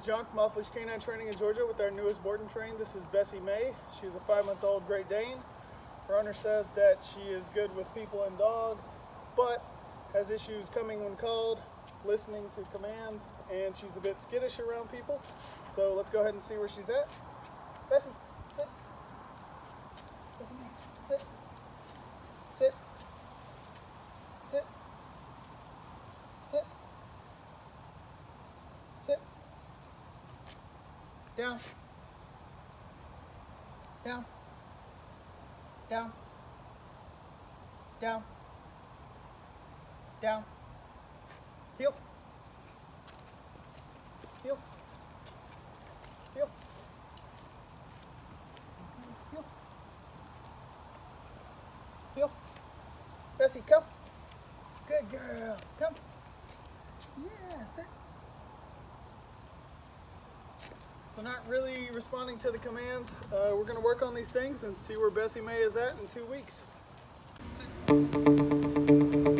is John from Off Leash K9 Training in Georgia with our newest board and train. This is Bessie Mae. She's a 5-month-old Great Dane. Her owner says that she is good with people and dogs, but has issues coming when called, listening to commands, and she's a bit skittish around people. So let's go ahead and see where she's at. Bessie, sit. Bessie, sit. Sit. Sit. Sit. Sit. Down. Down. Down. Down. Down. Heel. Heel. Heel. Heel. Heel. Bessie, come. Good girl. Come. Yeah, sit. So not really responding to the commands. We're going to work on these things and see where Bessie Mae is at in 2 weeks. Sit.